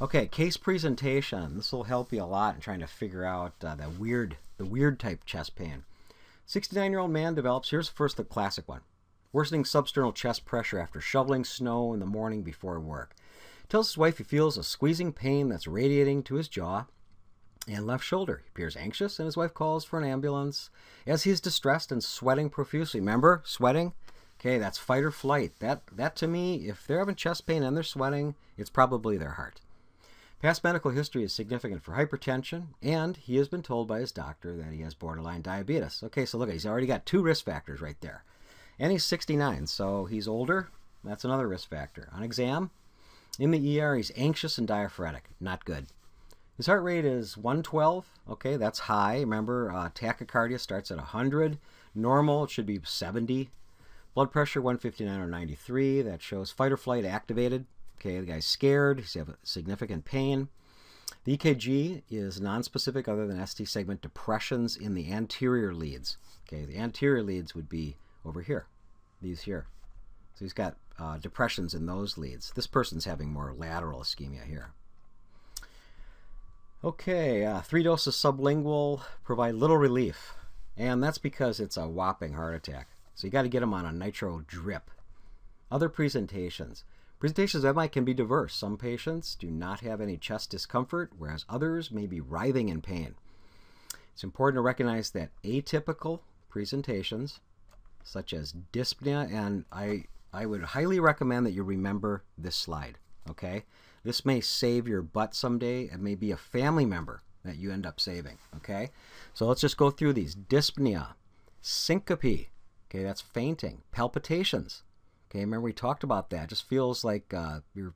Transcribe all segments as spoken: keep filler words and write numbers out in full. Okay, case presentation. This will help you a lot in trying to figure out uh, the weird, the weird type chest pain. sixty-nine-year-old man develops. Here's first the classic one: worsening substernal chest pressure after shoveling snow in the morning before work. Tells his wife he feels a squeezing pain that's radiating to his jaw and left shoulder. He appears anxious, and his wife calls for an ambulance as he's distressed and sweating profusely. Remember, sweating? Okay, that's fight or flight. That that to me, if they're having chest pain and they're sweating, it's probably their heart. Past medical history is significant for hypertension, and he has been told by his doctor that he has borderline diabetes. Okay, so look, he's already got two risk factors right there. And he's sixty-nine, so he's older. That's another risk factor. On exam, in the E R, he's anxious and diaphoretic. Not good. His heart rate is one twelve. Okay, that's high. Remember, uh, tachycardia starts at one hundred. Normal, it should be seventy. Blood pressure, one fifty-nine over ninety-three. That shows fight or flight activated. Okay, the guy's scared, he's having significant pain. The E K G is nonspecific other than S T segment depressions in the anterior leads. Okay, the anterior leads would be over here, these here. So he's got uh, depressions in those leads. This person's having more lateral ischemia here. Okay, uh, three doses sublingual provide little relief, and that's because it's a whopping heart attack. So you got to get him on a nitro drip. Other presentations. Presentations of M I can be diverse. Some patients do not have any chest discomfort, whereas others may be writhing in pain. It's important to recognize that atypical presentations, such as dyspnea, and I, I would highly recommend that you remember this slide, okay? This may save your butt someday. It may be a family member that you end up saving, okay? So let's just go through these. Dyspnea, syncope, okay, that's fainting, palpitations. Okay, remember we talked about that. It just feels like uh, you're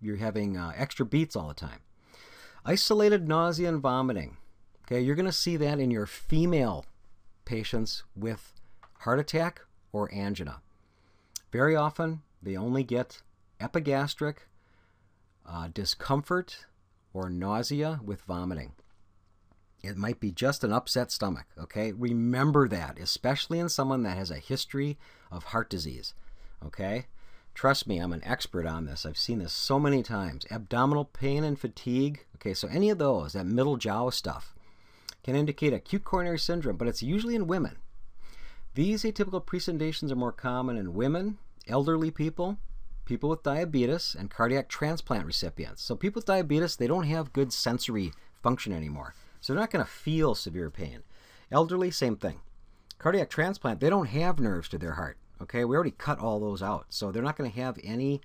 you're having uh, extra beats all the time. Isolated nausea and vomiting. Okay, you're going to see that in your female patients with heart attack or angina. Very often, they only get epigastric uh, discomfort or nausea with vomiting. It might be just an upset stomach. Okay, remember that, especially in someone that has a history of heart disease. Okay, trust me, I'm an expert on this. I've seen this so many times. Abdominal pain and fatigue. Okay, so any of those, that middle jaw stuff, can indicate acute coronary syndrome, but it's usually in women. These atypical presentations are more common in women, elderly people, people with diabetes, and cardiac transplant recipients. So people with diabetes, they don't have good sensory function anymore, so they're not going to feel severe pain. Elderly, same thing. Cardiac transplant, they don't have nerves to their heart. Okay, we already cut all those out, so they're not going to have any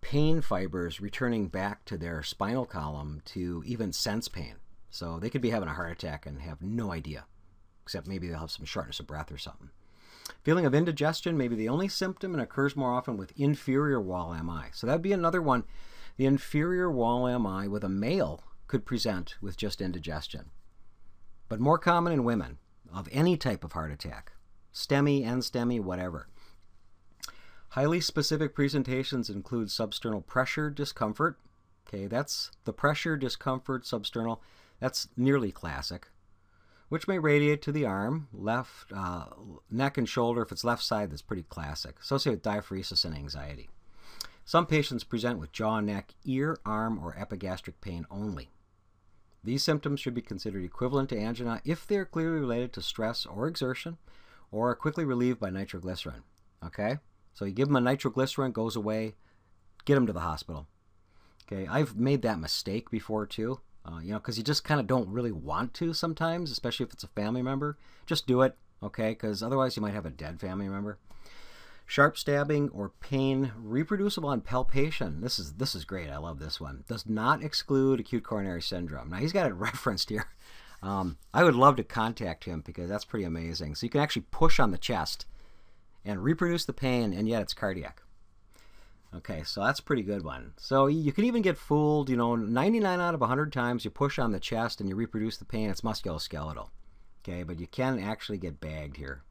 pain fibers returning back to their spinal column to even sense pain. So they could be having a heart attack and have no idea, except maybe they'll have some shortness of breath or something. Feeling of indigestion may be the only symptom and occurs more often with inferior wall M I. So that'd be another one. The inferior wall M I with a male could present with just indigestion, but more common in women of any type of heart attack. STEMI, N STEMI, whatever. Highly specific presentations include substernal pressure discomfort. Okay, that's the pressure discomfort substernal. That's nearly classic, which may radiate to the arm, left uh, neck and shoulder. If it's left side, that's pretty classic. Associated with diaphoresis and anxiety. Some patients present with jaw, neck, ear, arm, or epigastric pain only. These symptoms should be considered equivalent to angina if they are clearly related to stress or exertion, or are quickly relieved by nitroglycerin. Okay, so you give them a nitroglycerin, goes away, get them to the hospital. Okay, I've made that mistake before too, uh, you know, because you just kind of don't really want to sometimes, especially if it's a family member. Just do it, okay, because otherwise you might have a dead family member. Sharp stabbing or pain reproducible on palpation. This is this is great. I love this one. Does not exclude acute coronary syndrome. Now he's got it referenced here. Um, I would love to contact him because that's pretty amazing. So you can actually push on the chest and reproduce the pain, and yet it's cardiac. Okay, so that's a pretty good one. So you can even get fooled, you know, ninety-nine out of one hundred times you push on the chest and you reproduce the pain. It's musculoskeletal. Okay, but you can actually get bagged here.